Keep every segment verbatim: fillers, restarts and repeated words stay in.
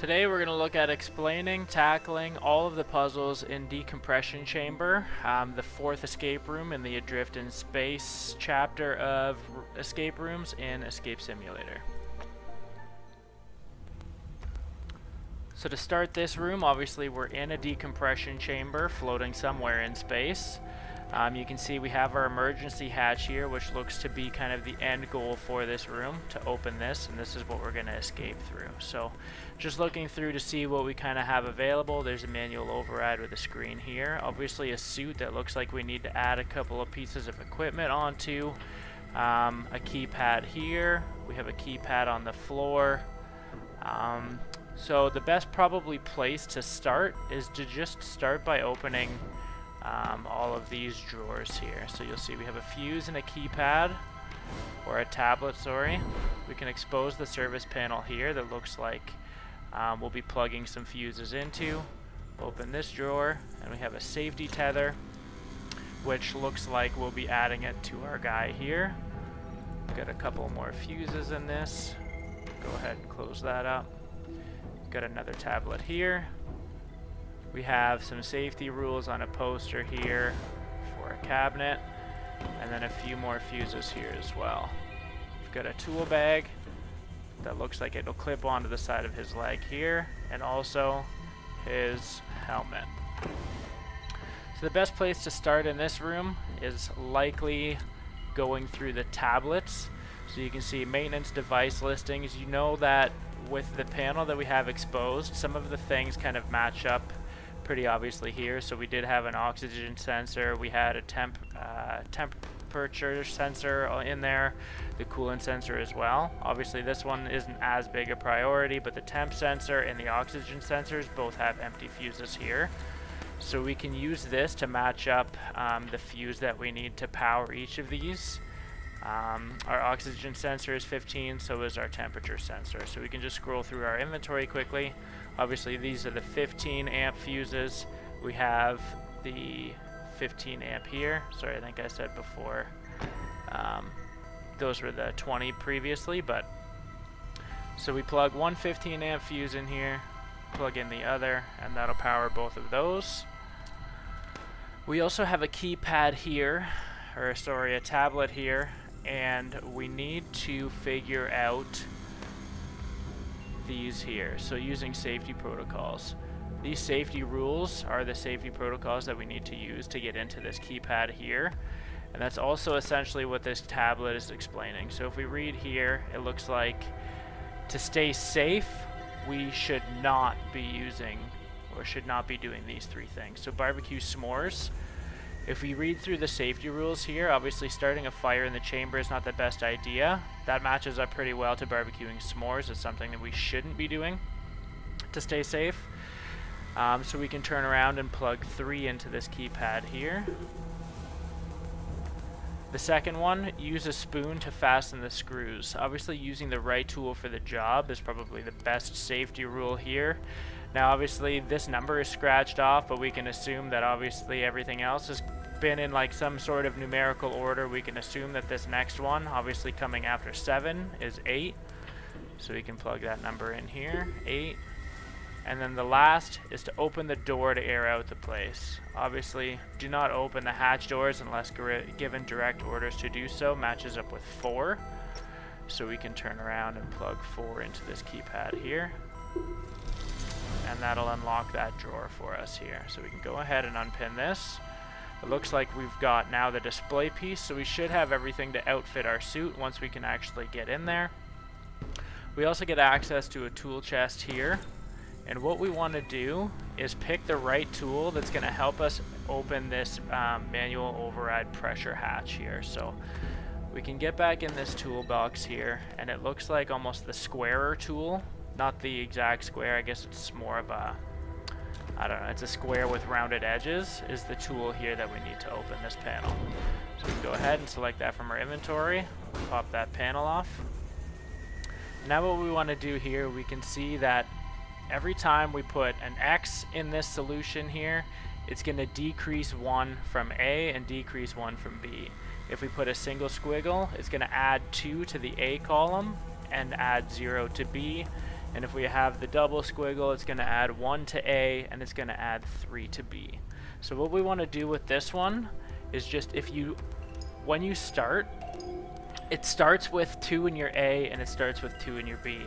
Today we're going to look at explaining, tackling all of the puzzles in Decompression Chamber, um, the fourth escape room in the Adrift in Space chapter of escape rooms in Escape Simulator. So to start this room, obviously we're in a decompression chamber floating somewhere in space. Um, you can see we have our emergency hatch here, which looks to be kind of the end goal for this room, to open this, and this is what we're going to escape through. So just looking through to see what we kind of have available. There's a manual override with a screen here, obviously a suit that looks like we need to add a couple of pieces of equipment onto, um, a keypad here, we have a keypad on the floor. Um, so the best probably place to start is to just start by opening Um, all of these drawers here. So you'll see we have a fuse and a keypad, or a tablet, sorry. We can expose the service panel here that looks like um, we'll be plugging some fuses into. Open this drawer, and we have a safety tether, which looks like we'll be adding it to our guy here. We've got a couple more fuses in this. Go ahead and close that up. Got another tablet here. We have some safety rules on a poster here for a cabinet, and then a few more fuses here as well. We've got a tool bag that looks like it'll clip onto the side of his leg here, and also his helmet. So the best place to start in this room is likely going through the tablets. So you can see maintenance device listings. You know that with the panel that we have exposed, some of the things kind of match up pretty obviously here. So we did have an oxygen sensor, we had a temp uh, temperature sensor in there, the coolant sensor as well. Obviously this one isn't as big a priority, but the temp sensor and the oxygen sensors both have empty fuses here. So we can use this to match up um, the fuse that we need to power each of these. Um, our oxygen sensor is fifteen, so is our temperature sensor. So we can just scroll through our inventory quickly. Obviously these are the fifteen amp fuses. We have the fifteen amp here. Sorry, I think I said before um, those were the twenty previously, but so we plug one fifteen amp fuse in here, plug in the other, and that'll power both of those. We also have a keypad here, or sorry, a tablet here, and we need to figure out these here. So using safety protocols, these safety rules are the safety protocols that we need to use to get into this keypad here, and that's also essentially what this tablet is explaining. So if we read here, it looks like to stay safe we should not be using or should not be doing these three things. So barbecue, s'mores. If we read through the safety rules here, obviously starting a fire in the chamber is not the best idea. That matches up pretty well to barbecuing s'mores. It's something that we shouldn't be doing to stay safe. Um, so we can turn around and plug three into this keypad here. The second one, use a spoon to fasten the screws. Obviously using the right tool for the job is probably the best safety rule here. Now obviously this number is scratched off, but we can assume that obviously everything else has been in like some sort of numerical order. We can assume that this next one, obviously coming after seven, is eight. So we can plug that number in here, eight. And then the last is to open the door to air out the place. Obviously do not open the hatch doors unless given direct orders to do so. Matches up with four. So we can turn around and plug four into this keypad here, and that'll unlock that drawer for us here. So we can go ahead and unpin this. It looks like we've got now the display piece, so we should have everything to outfit our suit once we can actually get in there. We also get access to a tool chest here, and what we want to do is pick the right tool that's going to help us open this um, manual override pressure hatch here. So we can get back in this toolbox here, and it looks like almost the squarer tool. Not the exact square, I guess it's more of a, I don't know, it's a square with rounded edges, is the tool here that we need to open this panel. So we can go ahead and select that from our inventory, pop that panel off. Now what we want to do here, we can see that every time we put an X in this solution here, it's going to decrease one from A and decrease one from B. If we put a single squiggle, it's going to add two to the A column and add zero to B. And if we have the double squiggle, it's going to add one to A, and it's going to add three to B. So what we want to do with this one is just if you, when you start, it starts with two in your A and it starts with two in your B.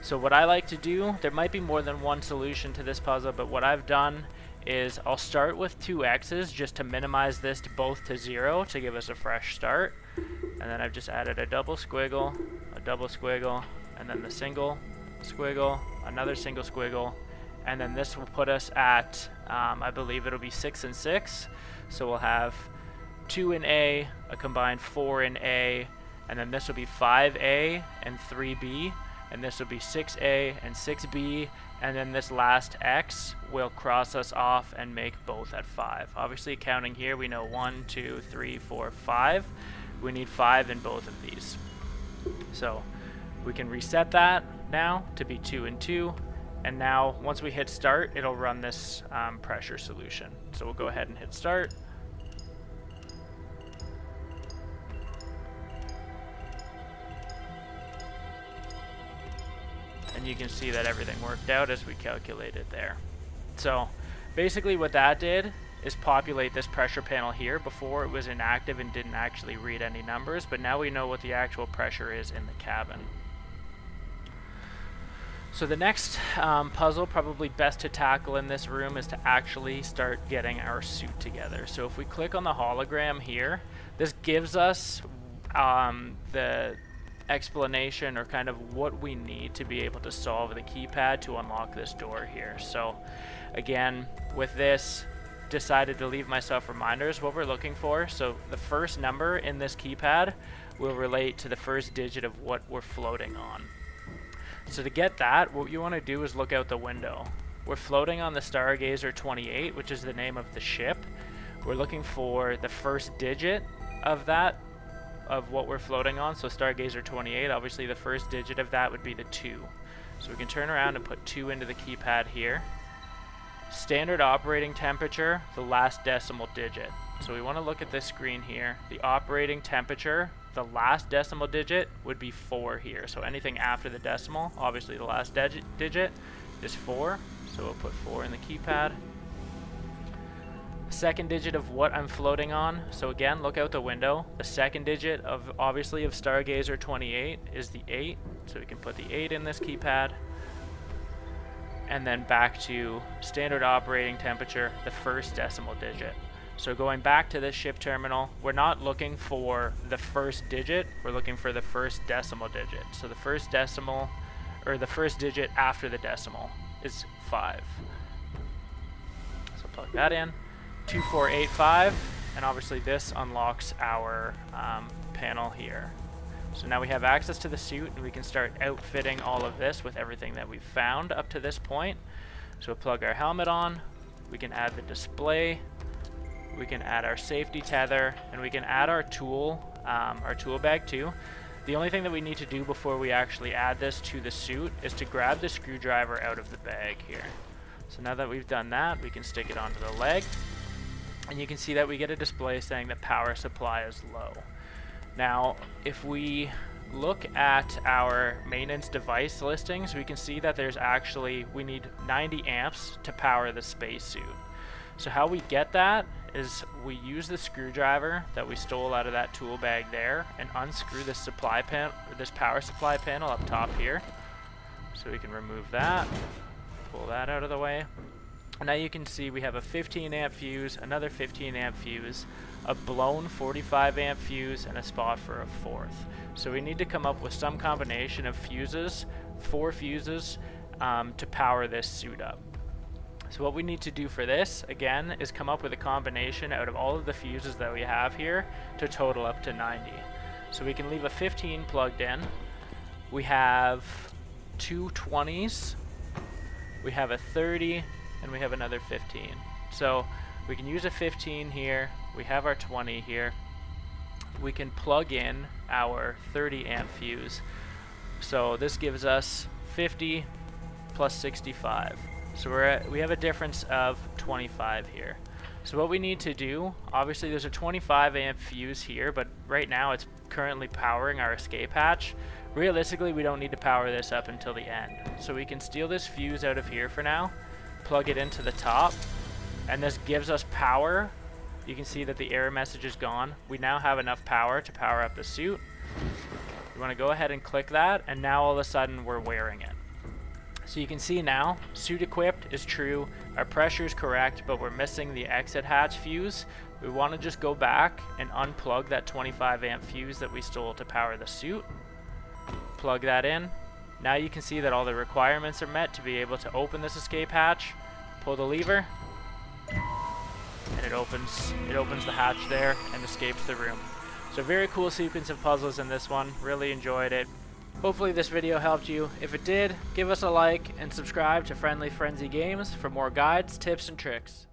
So what I like to do, there might be more than one solution to this puzzle, but what I've done is I'll start with two X's just to minimize this to both to zero to give us a fresh start. And then I've just added a double squiggle, a double squiggle, and then the single squiggle, another single squiggle, and then this will put us at, um, I believe it'll be six and six. So we'll have two in A, a combined four in A, and then this will be five A and three B, and this will be six A and six B, and then this last X will cross us off and make both at five. Obviously counting here, we know one, two, three, four, five. We need five in both of these. So we can reset that now to be two and two, and now once we hit start, it'll run this um, pressure solution. So we'll go ahead and hit start. And you can see that everything worked out as we calculated there. So basically what that did is populate this pressure panel here. Before it was inactive and didn't actually read any numbers, but now we know what the actual pressure is in the cabin. So the next um, puzzle probably best to tackle in this room is to actually start getting our suit together. So if we click on the hologram here, this gives us um, the explanation or kind of what we need to be able to solve the keypad to unlock this door here. So again, with this, decided to leave myself reminders what we're looking for. So the first number in this keypad will relate to the first digit of what we're floating on. So to get that, what you want to do is look out the window. We're floating on the Stargazer twenty-eight, which is the name of the ship. We're looking for the first digit of that, of what we're floating on. So Stargazer twenty-eight, obviously the first digit of that would be the two. So we can turn around and put two into the keypad here. Standard operating temperature, the last decimal digit. So we want to look at this screen here. The operating temperature, the last decimal digit would be four here. So anything after the decimal, obviously the last digit is four. So we'll put four in the keypad. Second digit of what I'm floating on. So again, look out the window. The second digit of obviously of Stargazer twenty-eight is the eight. So we can put the eight in this keypad. And then back to standard operating temperature, the first decimal digit. So going back to this ship terminal, we're not looking for the first digit, we're looking for the first decimal digit. So the first decimal, or the first digit after the decimal is five. So plug that in. two four eight five, and obviously this unlocks our um, panel here. So now we have access to the suit and we can start outfitting all of this with everything that we've found up to this point. So we'll plug our helmet on, we can add the display, we can add our safety tether, and we can add our tool, um, our tool bag too. The only thing that we need to do before we actually add this to the suit is to grab the screwdriver out of the bag here. So now that we've done that, we can stick it onto the leg. And you can see that we get a display saying the power supply is low. Now, if we look at our maintenance device listings, we can see that there's actually, we need ninety amps to power the spacesuit. So how we get that is we use the screwdriver that we stole out of that tool bag there and unscrew this supply pan, this power supply panel up top here. So we can remove that, pull that out of the way. Now you can see we have a fifteen amp fuse, another fifteen amp fuse, a blown forty-five amp fuse, and a spot for a fourth. So we need to come up with some combination of fuses, four fuses, um, to power this suit up. So what we need to do for this, again, is come up with a combination out of all of the fuses that we have here to total up to ninety. So we can leave a fifteen plugged in. We have two twenties, we have a thirty, and we have another fifteen. So we can use a fifteen here, we have our twenty here, we can plug in our thirty amp fuse. So this gives us fifty plus sixty-five. So we're at, we have a difference of twenty-five here. So what we need to do, obviously there's a twenty-five amp fuse here, but right now it's currently powering our escape hatch. Realistically, we don't need to power this up until the end. So we can steal this fuse out of here for now, plug it into the top, and this gives us power. You can see that the error message is gone. We now have enough power to power up the suit. You want to go ahead and click that, and now all of a sudden we're wearing it. So you can see now, suit equipped is true, our pressure is correct, but we're missing the exit hatch fuse. We want to just go back and unplug that twenty-five amp fuse that we stole to power the suit. Plug that in. Now you can see that all the requirements are met to be able to open this escape hatch. Pull the lever, and it opens, it opens the hatch there and escapes the room. So very cool sequence of puzzles in this one. Really enjoyed it. Hopefully this video helped you. If it did, give us a like and subscribe to Friendly Frenzy Games for more guides, tips, and tricks.